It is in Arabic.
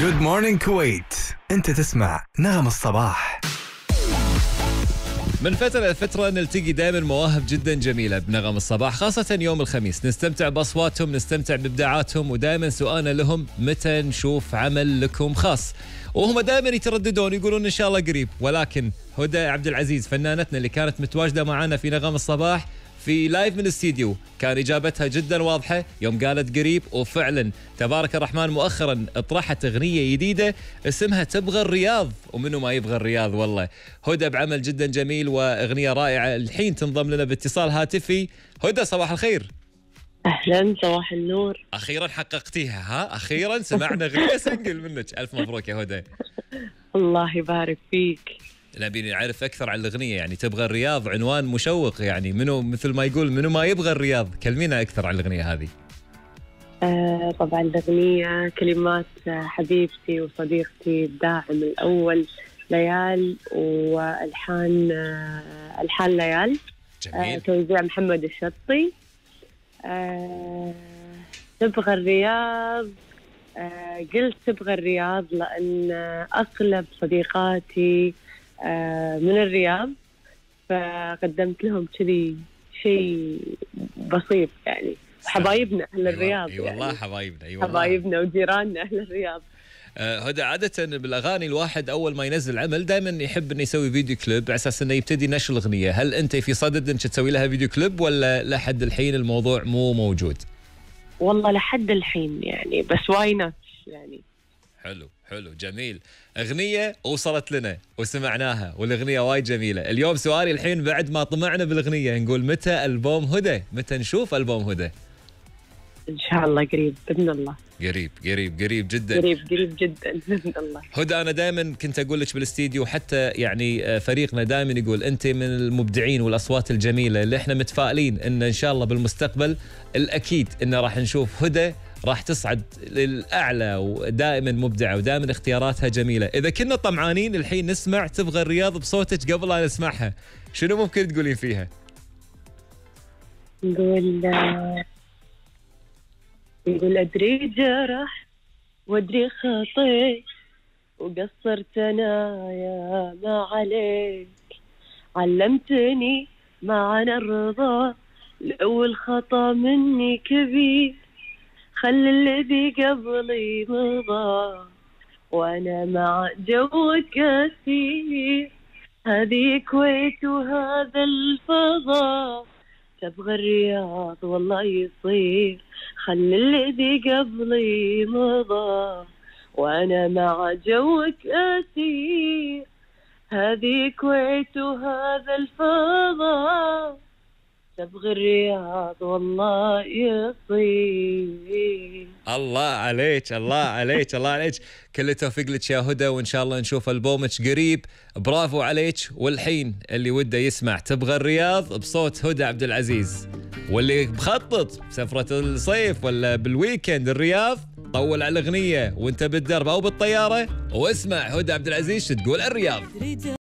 جود مورنينج كويت. انت تسمع نغم الصباح. من فترة لفترة نلتقي دائما مواهب جدا جميلة بنغم الصباح، خاصة يوم الخميس، نستمتع بأصواتهم، نستمتع بإبداعاتهم، ودائما سؤالنا لهم متى نشوف عمل لكم خاص؟ وهم دائما يترددون يقولون إن شاء الله قريب. ولكن هدى عبد العزيز فنانتنا اللي كانت متواجدة معنا في نغم الصباح في لايف من الاستديو، كان إجابتها جدا واضحة يوم قالت قريب، وفعلا تبارك الرحمن مؤخرا اطرحت أغنية جديدة اسمها تبغى الرياض، ومنه ما يبغى الرياض والله. هدى بعمل جدا جميل وأغنية رائعة. الحين تنضم لنا باتصال هاتفي. هدى صباح الخير. أهلا، صباح النور. أخيرا حققتيها، ها؟ أخيرا سمعنا أغنية سنجل منك. ألف مبروك يا هدى. الله يبارك فيك. نبي نعرف أكثر عن الأغنية، يعني تبغى الرياض عنوان مشوق، يعني منو مثل ما يقول منو ما يبغى الرياض. كلمينا أكثر عن الأغنية هذه. طبعا الأغنية كلمات حبيبتي وصديقتي الداعم الأول ليال، والحان الحان ليال. جميل. توزيع محمد الشطي. تبغى الرياض، قلت تبغى الرياض لأن أغلب صديقاتي من الرياض، فقدمت لهم كذي شيء بسيط يعني. حبايبنا أهل الرياض. أي والله يعني. حبايبنا. أي والله. حبايبنا وجيراننا أهل الرياض. هدى عادة بالأغاني الواحد أول ما ينزل عمل دائما يحب إنه يسوي فيديو كليب على أساس إنه يبتدي نشر الأغنية. هل أنت في صدد إنك تسوي لها فيديو كليب ولا لحد الحين الموضوع مو موجود؟ والله لحد الحين يعني، بس واي نوت يعني. حلو حلو جميل. أغنية وصلت لنا وسمعناها والأغنية وايد جميلة. اليوم سؤالي الحين بعد ما طمعنا بالأغنية نقول متى ألبوم هدى؟ متى نشوف ألبوم هدى؟ إن شاء الله قريب بإذن الله. قريب قريب قريب جدا. قريب قريب جدا بإذن الله. هدى أنا دائما كنت أقول لك بالاستديو، حتى يعني فريقنا دائما يقول أنت من المبدعين والأصوات الجميلة اللي إحنا متفائلين إن شاء الله بالمستقبل الأكيد إن راح نشوف هدى راح تصعد للأعلى، ودائما مبدعة ودائما اختياراتها جميلة. إذا كنا طمعانين الحين نسمع تبغى الرياض بصوتك قبل أن نسمعها، شنو ممكن تقولين فيها؟ نقول أدري جرح وأدري خطيت وقصرت أنا يا ما عليك، علمتني معنى الرضا الأول خطأ مني كبير، خلي الذي قبلي مضى وانا مع جوك كثير، هذه كويت وهذا الفضاء، تبغى الرياض والله يصير، خلي الذي قبلي مضى وانا مع جوك كثير، هذه كويت وهذا الفضاء، تبغى الرياض والله يصير. الله عليك الله عليك الله عليك. كل التوفيق لك يا هدى، وان شاء الله نشوف البومك قريب. برافو عليك. والحين اللي وده يسمع تبغى الرياض بصوت هدى عبد العزيز، واللي بخطط بسفرة الصيف ولا بالويكند الرياض، طول على الاغنيه وانت بالدرب او بالطياره واسمع هدى عبد العزيز شو تقول الرياض.